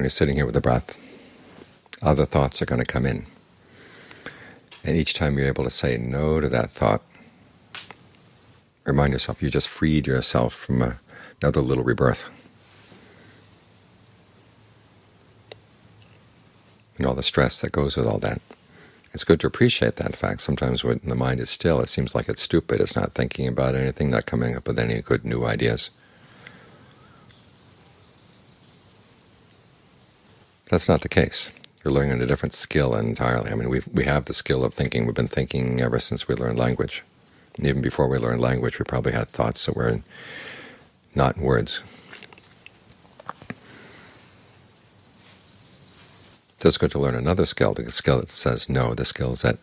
when you're sitting here with the breath, other thoughts are going to come in. And each time you're able to say no to that thought, remind yourself you just freed yourself from another little rebirth. And all the stress that goes with all that. It's good to appreciate that fact. Sometimes when the mind is still, it seems like it's stupid. It's not thinking about anything, not coming up with any good new ideas. That's not the case. You're learning a different skill entirely. I mean, we have the skill of thinking. We've been thinking ever since we learned language. And even before we learned language, we probably had thoughts that were not in words. So it's good to learn another skill, the skill that says no, the skills that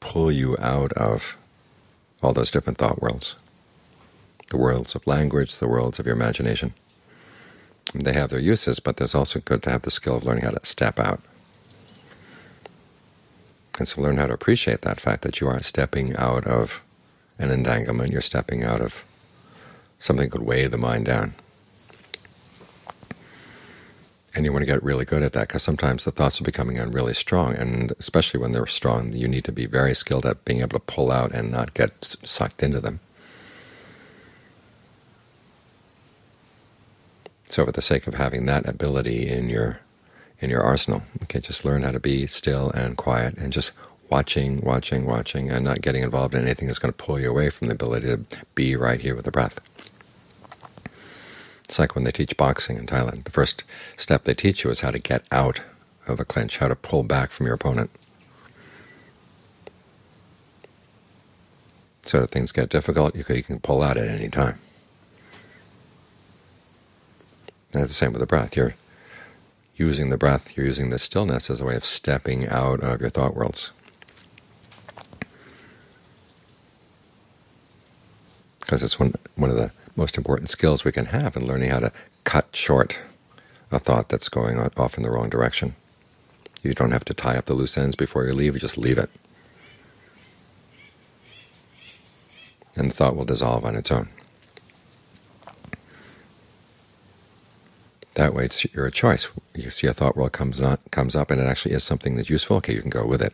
pull you out of all those different thought worlds, the worlds of language, the worlds of your imagination. And they have their uses, but it's also good to have the skill of learning how to step out. And so learn how to appreciate that fact that you are stepping out of an entanglement, you're stepping out of something that could weigh the mind down. And you want to get really good at that, because sometimes the thoughts will be coming on really strong, and especially when they're strong, you need to be very skilled at being able to pull out and not get sucked into them. So for the sake of having that ability in your arsenal, okay, just learn how to be still and quiet and just watching, watching, watching, and not getting involved in anything that's going to pull you away from the ability to be right here with the breath. It's like when they teach boxing in Thailand. The first step they teach you is how to get out of a clinch, how to pull back from your opponent. So if things get difficult, you can pull out at any time. And it's the same with the breath. You're using the breath, you're using the stillness as a way of stepping out of your thought worlds. Because it's one of the most important skills we can have in learning how to cut short a thought that's going off in the wrong direction. You don't have to tie up the loose ends before you leave, you just leave it. And the thought will dissolve on its own. That way it's your choice. You see a thought world comes up and it actually is something that's useful, okay, you can go with it.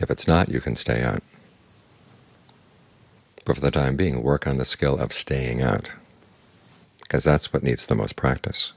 If it's not, you can stay out. But for the time being, work on the skill of staying out, because that's what needs the most practice.